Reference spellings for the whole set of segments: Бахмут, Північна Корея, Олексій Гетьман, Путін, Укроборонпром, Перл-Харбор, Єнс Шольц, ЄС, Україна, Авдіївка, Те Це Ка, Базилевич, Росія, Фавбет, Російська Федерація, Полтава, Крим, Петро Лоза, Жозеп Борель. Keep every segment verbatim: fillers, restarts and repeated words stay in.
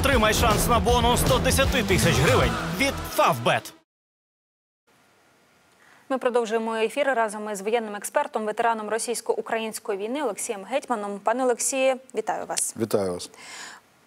отримай шанс на бонус сто десять тисяч гривень від Фавбет. Ми продовжуємо ефір разом із воєнним експертом, ветераном російсько-української війни Олексієм Гетьманом. Пане Олексіє, вітаю вас. Вітаю вас.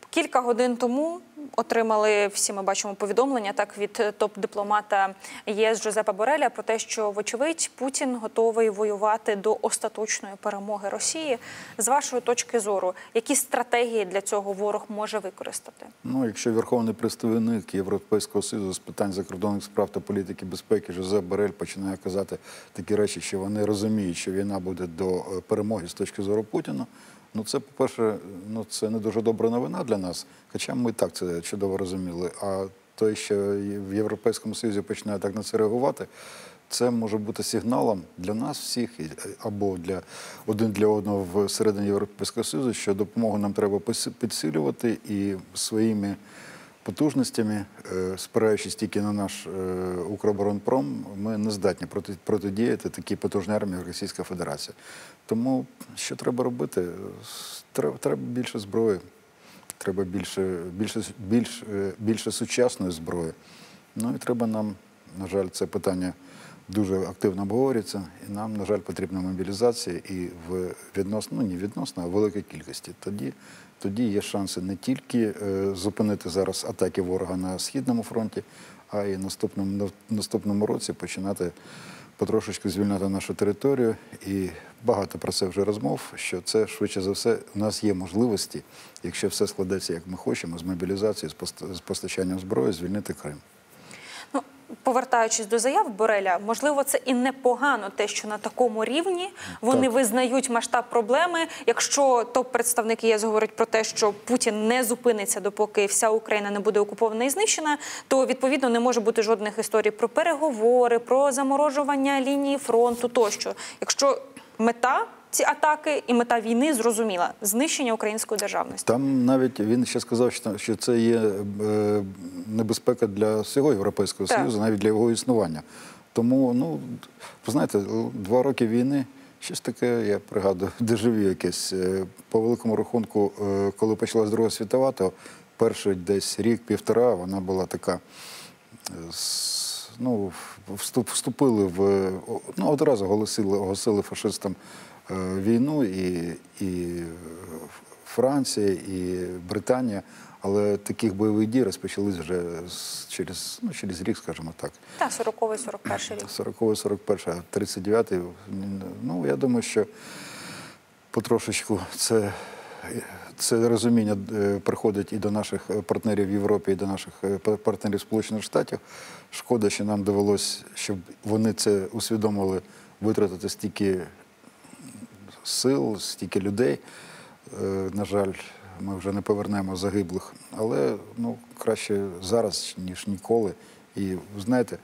Кілька годин тому отримали, всі ми бачимо, повідомлення так від топ-дипломата Є С Жозепа Бореля про те, що, вочевидь, Путін готовий воювати до остаточної перемоги Росії. З вашої точки зору, які стратегії для цього ворог може використати? Ну, якщо верховний представник Європейського Союзу з питань закордонних справ та політики безпеки Жозеп Борель починає казати такі речі, що вони розуміють, що війна буде до перемоги з точки зору Путіна, ну, це, по-перше, ну, це не дуже добра новина для нас, хоча ми так це чудово розуміли. А той, що в Європейському Союзі починає так на це реагувати, це може бути сигналом для нас всіх, або для один для одного всередині Європейського Союзу, що допомогу нам треба підсилювати і своїми потужностями, спираючись тільки на наш Укроборонпром, ми не здатні протидіяти такій потужній армії Російської Федерації. Тому що треба робити? Треба, треба більше зброї, треба більше, більше, більше, більше сучасної зброї. Ну і треба нам, на жаль, це питання дуже активно обговорюється, і нам, на жаль, потрібна мобілізація і в відносно, ну не відносно, а в великій кількості. Тоді, тоді є шанси не тільки е, зупинити зараз атаки ворога на Східному фронті, а й наступному, наступному році починати потрошечки звільняти нашу територію. І багато про це вже розмов, що це, швидше за все, у нас є можливості, якщо все складеться, як ми хочемо, з мобілізацією, з постачанням зброї, звільнити Крим. Повертаючись до заяв Бореля, можливо, це і непогано те, що на такому рівні вони так визнають масштаб проблеми. Якщо топ-представник Є С говорить про те, що Путін не зупиниться, допоки вся Україна не буде окупована і знищена, то, відповідно, не може бути жодних історій про переговори, про заморожування лінії фронту тощо. Якщо мета ці атаки і мета війни зрозуміла – знищення української державності. Там навіть він ще сказав, що це є небезпека для всього Європейського так. Союзу, навіть для його існування. Тому, ну, ви знаєте, два роки війни, щось таке, я пригадую, дежавю якесь. По великому рахунку, коли почалася Друга світова, то перший десь рік-півтора вона була така, ну, вступили в, ну, одразу оголосили, оголосили фашистам війну і, і Франція, і Британія, але таких бойових дій розпочались вже через, ну, через рік, скажімо так. Та, сороковий сорок перший рік. сороковий сорок перший, а тридцять дев'ятий, ну, я думаю, що потрошечку це, це розуміння приходить і до наших партнерів в Європі, і до наших партнерів Сполучених Штатів. Шкода, що нам довелось, щоб вони це усвідомили, витратити стільки сил, стільки людей. На жаль, ми вже не повернемо загиблих. Але, ну, краще зараз, ніж ніколи. І, знаєте,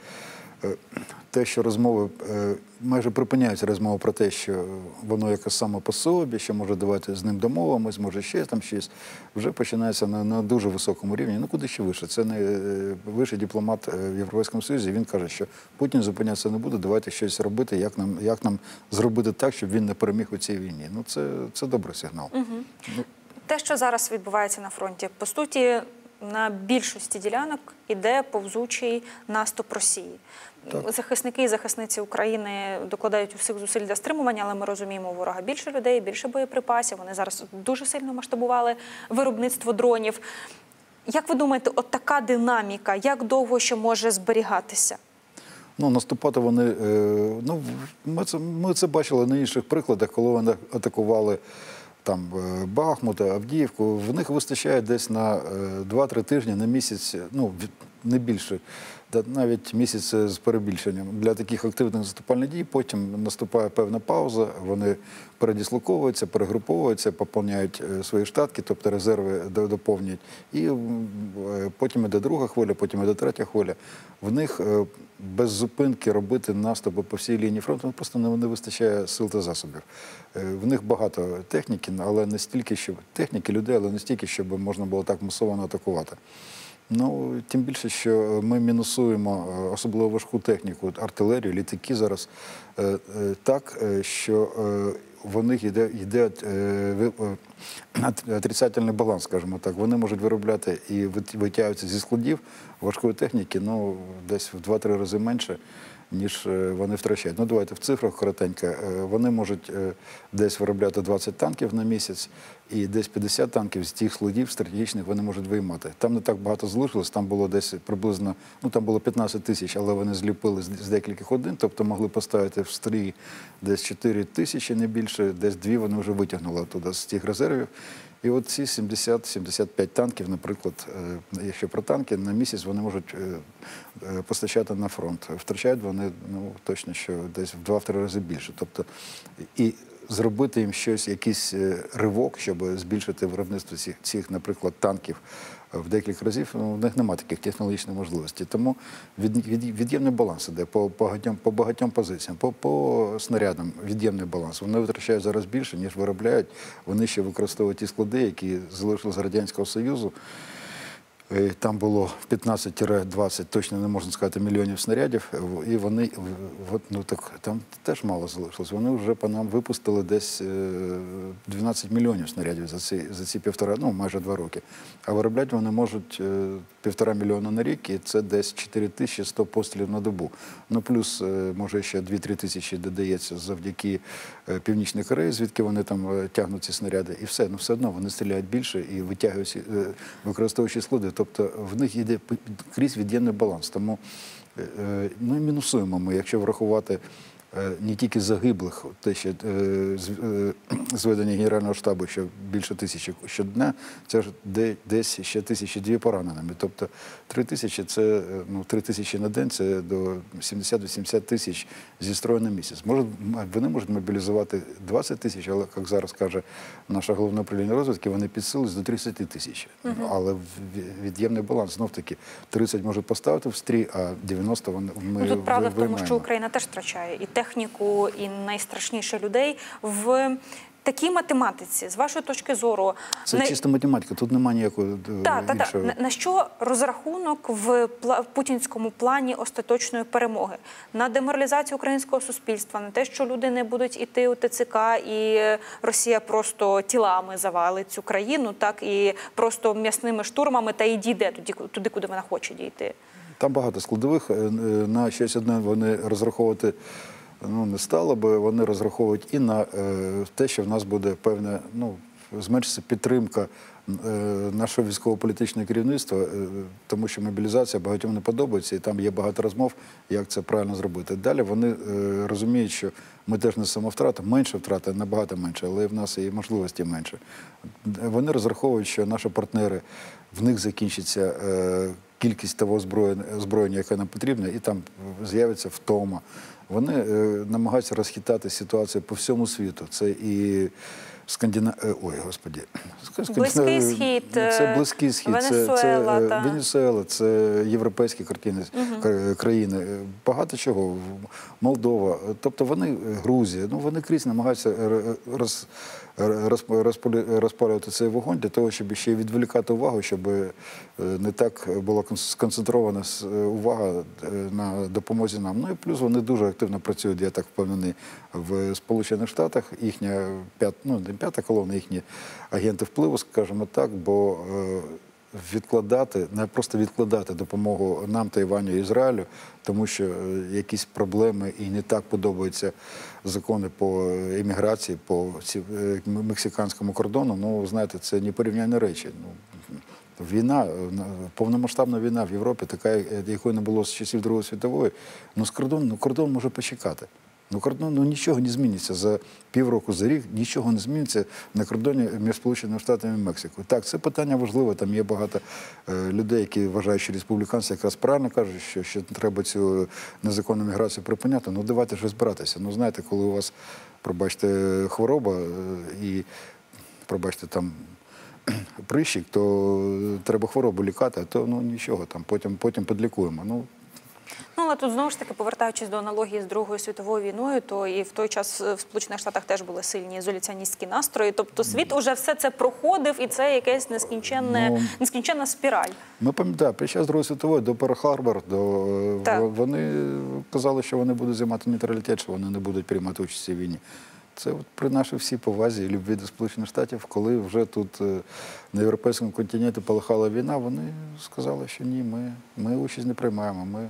те, що розмови, майже припиняються розмови про те, що воно якось само по собі, що може давати з ним домовимось, може ще там щось, вже починається на, на дуже високому рівні. Ну, куди ще вище? Це не вищий дипломат в Європейському Союзі, він каже, що Путін зупинятися не буде, давайте щось робити, як нам, як нам зробити так, щоб він не переміг у цій війні. Ну, це, це добрий сигнал. Угу. Те, що зараз відбувається на фронті, по суті, на більшості ділянок іде повзучий наступ Росії. Так. Захисники і захисниці України докладають усіх зусиль для стримування, але ми розуміємо, у ворога більше людей, більше боєприпасів. Вони зараз дуже сильно масштабували виробництво дронів. Як ви думаєте, от така динаміка, як довго ще може зберігатися? Ну, наступати вони... Ну, ми це, ми це бачили на інших прикладах, коли вони атакували там Бахмута, Авдіївку, в них вистачає десь на два-три тижні, на місяць, ну, не більше, навіть місяць з перебільшенням. Для таких активних наступальних дій потім наступає певна пауза, вони передислоковуються, перегруповуються, поповняють свої штатки, тобто резерви доповнюють. І потім іде друга хвиля, потім іде третя хвиля. В них без зупинки робити наступи по всій лінії фронту просто не вистачає сил та засобів. В них багато техніки, але не стільки, щоб техніки людей, але не стільки, щоб можна було так масово атакувати. Ну, тим більше, що ми мінусуємо особливо важку техніку, артилерію, літаки зараз так, що в них йде, йде е, отрицательний баланс, скажімо так. Вони можуть виробляти і витягуються зі складів важкої техніки, ну, десь в два-три рази менше, ніж вони втрачають. Ну, давайте в цифрах коротенько. Вони можуть десь виробляти двадцять танків на місяць, і десь п'ятдесят танків з тих складів стратегічних вони можуть виймати. Там не так багато залишилось, там було десь приблизно, ну, там було п'ятнадцять тисяч, але вони зліпили з декількох один, тобто могли поставити в стрій десь чотири тисячі, не більше, десь дві вони вже витягнули оттуда з тих резервів. І от ці сімдесят-сімдесят п'ять танків, наприклад, якщо про танки, на місяць вони можуть постачати на фронт. Втрачають вони, ну, точно, що десь в два-три рази більше. Тобто, і зробити їм щось, якийсь ривок, щоб збільшити виробництво цих, цих, наприклад, танків в декілька разів, ну, в них немає таких технологічних можливостей. Тому від, від, від'ємний баланс іде по, по, по багатьом позиціям, по, по снарядам від'ємний баланс. Вони витрачають зараз більше, ніж виробляють. Вони ще використовують ті склади, які залишили з Радянського Союзу. Там було п'ятнадцять-двадцять, точно не можна сказати, мільйонів снарядів, і вони, ну, так, там теж мало залишилось. Вони вже по нам випустили десь дванадцять мільйонів снарядів за ці, за ці півтора, ну, майже два роки. А виробляти вони можуть півтора мільйона на рік, і це десь чотири тисячі сто пострілів на добу. Ну, плюс, може, ще дві-три тисячі додається завдяки Північній Кореї, звідки вони там тягнуть ці снаряди, і все. Ну, все одно вони стріляють більше і витягують, використовуючи склади. Тобто в них йде крізь від'ємний баланс. Тому, ну, і мінусуємо ми, якщо врахувати не тільки загиблих, те ще зведення Генерального штабу, що більше тисячі щодня, це ж десь ще тисячі дві пораненими. Тобто три тисячі, це, ну, три тисячі на день, це до сімдесят-вісімдесят тисяч зі строю на місяць. Може, вони можуть мобілізувати двадцять тисяч, але, як зараз каже наша головна управління розвідки, вони підсилились до тридцять тисяч. Угу. Але від'ємний баланс, знов таки, тридцять може поставити в стрій, а дев'яносто вони ми виймаємо. Тут правда в тому, що Україна теж втрачає і техніку, і найстрашніше людей. В такій математиці, з вашої точки зору... Це на... чиста математика, тут немає ніякого та, та, іншого. Та. На що розрахунок в путінському плані остаточної перемоги? На деморалізацію українського суспільства, на те, що люди не будуть іти у Те Це Ка, і Росія просто тілами завалить цю країну, так, і просто м'ясними штурмами, та й дійде туди, куди вона хоче дійти? Там багато складових, на щось одне вони розраховувати... Ну, не стало би, вони розраховують і на е, те, що в нас буде певне, ну, зменшиться підтримка е, нашого військово-політичного керівництва, е, тому що мобілізація багатьом не подобається, і там є багато розмов, як це правильно зробити. Далі вони е, розуміють, що ми теж не самовтрата, менше втрати, набагато менше, але в нас і можливості менше. Вони розраховують, що наші партнери, в них закінчиться е, кількість того озброєння, яке нам потрібно, і там з'явиться втома. Вони намагаються розхитати ситуацію по всьому світу. Це і Скандина... Ой, господі. Близький Схід, це Близький Схід, Венесуела, це, це... Венесуела, це європейські картини, угу. країни, багато чого, Молдова. Тобто вони, Грузія, ну, вони крізь намагаються роз... розпалювати цей вогонь для того, щоб ще відволікати увагу, щоб не так була сконцентрована увага на допомозі нам. Ну і плюс вони дуже активно працюють, я так впевнений, в Сполучених Штатах. Їхня п'ята, ну, не п'ята колона, їхні агенти впливу, скажімо так, бо відкладати, не просто відкладати допомогу нам, Тайваню і Ізраїлю, тому що якісь проблеми і не так подобаються закони по імміграції, по мексиканському кордону, ну, знаєте, це непорівнянні речі. Війна, повномасштабна війна в Європі, така, якої не було з часів Другої світової, ну, з кордон, ну, кордон може почекати. Ну, кордон, ну, нічого не зміниться за півроку, за рік, нічого не зміниться на кордоні між Сполученими Штатами і Мексикою. Так, це питання важливе, там є багато е, людей, які вважають, що республіканці якраз правильно кажуть, що, що треба цю незаконну міграцію припиняти. Ну, давайте ж розбиратися. Ну, знаєте, коли у вас, пробачте, хвороба і, пробачте, там, прищик, то треба хворобу лікати, а то, ну, нічого, там, потім, потім підлікуємо. Ну, Ну, але тут, знову ж таки, повертаючись до аналогії з Другою світовою війною, то і в той час в Сполучених Штатах теж були сильні ізоляціоністські настрої. Тобто світ уже все це проходив, і це якась нескінченна, ну, нескінченна спіраль. Ми пам'ятаємо, під час Другої світової, до Перл-Харбор, вони казали, що вони будуть займати нейтралітет, що вони не будуть приймати участь у війні. Це от при нашій всій повазі і любві до Сполучених Штатів, коли вже тут на європейському континенті полихала війна, вони сказали, що ні, ми, ми участь не приймаємо, ми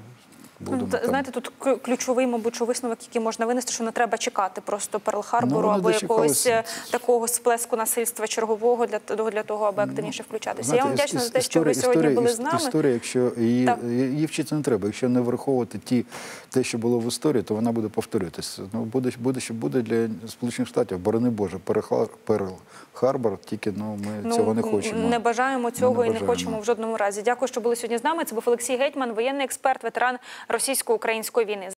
будемо там. Знаєте, тут ключовий, мабуть, висновок, який можна винести, що не треба чекати просто Перл-Харбору або якогось такого сплеску насильства чергового для, для того, аби активніше включатися. Знаєте, я вам вдячна за те, що ви сьогодні були з нами. Історія, якщо її, її вчити не треба, якщо не враховувати ті, те, що було в історії, то вона буде повторюватися. Ну, буде, буде, що буде для Сполучених Штатів, борони Боже, Перл-Харбор, тільки ну, ми ну, цього не хочемо. Не бажаємо цього не бажаємо. І не хочемо в жодному разі. Дякую, що були сьогодні з нами. Це був Олексій Гетьман, воєнний експерт, ветеран російсько-української війни.